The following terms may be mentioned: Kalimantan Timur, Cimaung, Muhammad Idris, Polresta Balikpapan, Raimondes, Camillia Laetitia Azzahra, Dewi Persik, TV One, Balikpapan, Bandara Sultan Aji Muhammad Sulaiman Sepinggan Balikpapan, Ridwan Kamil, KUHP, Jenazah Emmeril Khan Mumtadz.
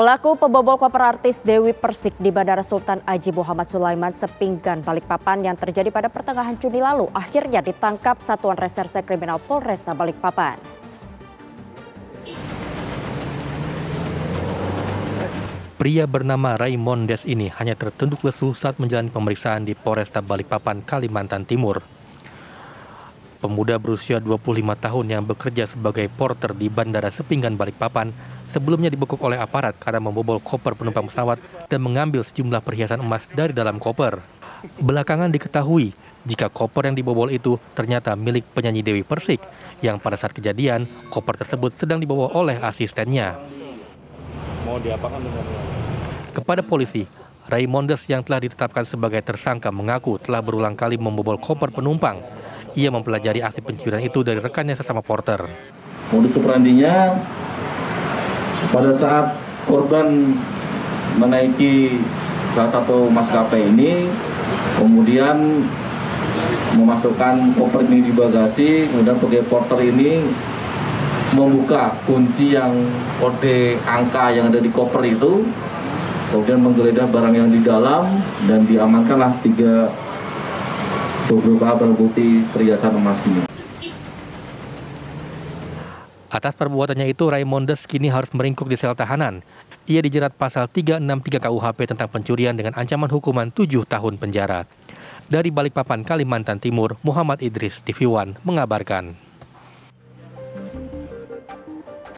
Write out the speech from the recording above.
Pelaku pembobol koper artis Dewi Persik di Bandara Sultan Aji Muhammad Sulaiman Sepinggan Balikpapan yang terjadi pada pertengahan Juni lalu akhirnya ditangkap Satuan Reserse Kriminal Polresta Balikpapan. Pria bernama Raimondes ini hanya tertunduk lesu saat menjalani pemeriksaan di Polresta Balikpapan, Kalimantan Timur. Pemuda berusia 25 tahun yang bekerja sebagai porter di Bandara Sepinggan Balikpapan sebelumnya dibekuk oleh aparat karena membobol koper penumpang pesawat dan mengambil sejumlah perhiasan emas dari dalam koper. Belakangan diketahui jika koper yang dibobol itu ternyata milik penyanyi Dewi Persik, yang pada saat kejadian koper tersebut sedang dibawa oleh asistennya. Kepada polisi, Raimondes yang telah ditetapkan sebagai tersangka mengaku telah berulang kali membobol koper penumpang. Ia mempelajari aksi pencurian itu dari rekannya sesama porter. Modus operandinya, pada saat korban menaiki salah satu maskapai ini, kemudian memasukkan koper ini di bagasi, kemudian pegawai porter ini membuka kunci yang kode angka yang ada di koper itu, kemudian menggeledah barang yang di dalam dan diamankanlah beberapa barang bukti perhiasan emasnya. Atas perbuatannya itu, Raimondes kini harus meringkuk di sel tahanan. Ia dijerat pasal 363 KUHP tentang pencurian dengan ancaman hukuman 7 tahun penjara. Dari Balikpapan, Kalimantan Timur, Muhammad Idris, TV One, mengabarkan.